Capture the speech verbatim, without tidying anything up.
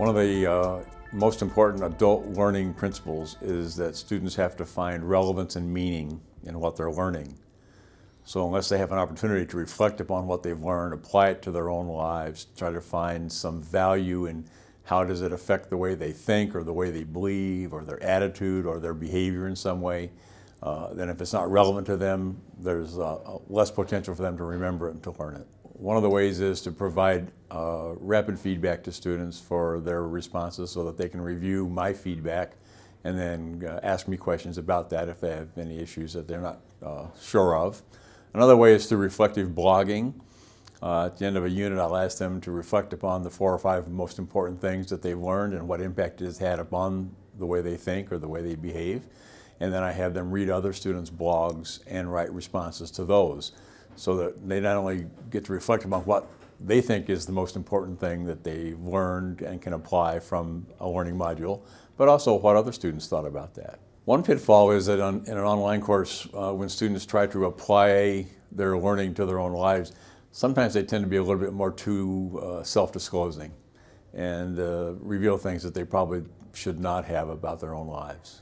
One of the uh, most important adult learning principles is that students have to find relevance and meaning in what they're learning. So unless they have an opportunity to reflect upon what they've learned, apply it to their own lives, try to find some value in how does it affect the way they think or the way they believe or their attitude or their behavior in some way, uh, then if it's not relevant to them, there's uh, less potential for them to remember it and to learn it. One of the ways is to provide uh, rapid feedback to students for their responses so that they can review my feedback and then uh, ask me questions about that if they have any issues that they're not uh, sure of. Another way is through reflective blogging. Uh, at the end of a unit, I'll ask them to reflect upon the four or five most important things that they've learned and what impact it has had upon the way they think or the way they behave. And then I have them read other students' blogs and write responses to those so that they not only get to reflect upon what they think is the most important thing that they've learned and can apply from a learning module, but also what other students thought about that. One pitfall is that on, in an online course, uh, when students try to apply their learning to their own lives, sometimes they tend to be a little bit more too uh, self-disclosing and uh, reveal things that they probably should not have about their own lives.